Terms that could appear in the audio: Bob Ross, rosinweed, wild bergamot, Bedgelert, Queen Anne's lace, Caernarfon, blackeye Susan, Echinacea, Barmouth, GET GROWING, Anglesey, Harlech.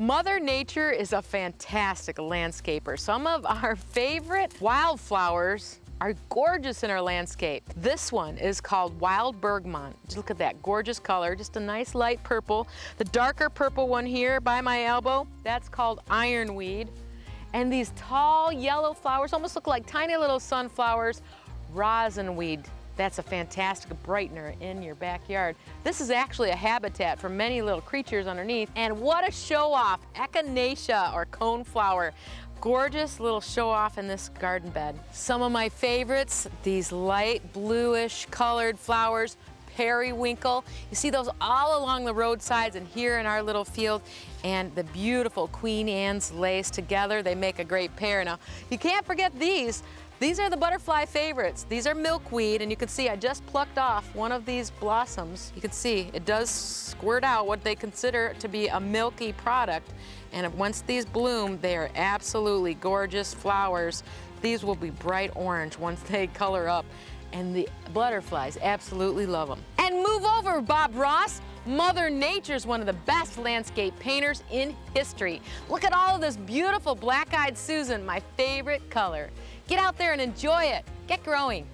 Mother Nature is a fantastic landscaper. Some of our favorite wildflowers are gorgeous in our landscape. This one is called wild bergamot. Just look at that gorgeous color, just a nice light purple. The darker purple one here by my elbow, that's called ironweed. And these tall yellow flowers almost look like tiny little sunflowers, rosinweed. That's a fantastic brightener in your backyard. This is actually a habitat for many little creatures underneath. And what a show-off, Echinacea or coneflower. Gorgeous little show-off in this garden bed. Some of my favorites, these light bluish colored flowers, periwinkle. You see those all along the roadsides and here in our little field, and the beautiful Queen Anne's lace. Together they make a great pair. Now, you can't forget these. These are the butterfly favorites. These are milkweed, and you can see I just plucked off one of these blossoms. You can see it does squirt out what they consider to be a milky product. And once these bloom, they are absolutely gorgeous flowers. These will be bright orange once they color up, and the butterflies absolutely love them. And move over, Bob Ross. Mother Nature's one of the best landscape painters in history. Look at all of this beautiful black-eyed Susan, my favorite color. Get out there and enjoy it. Get growing.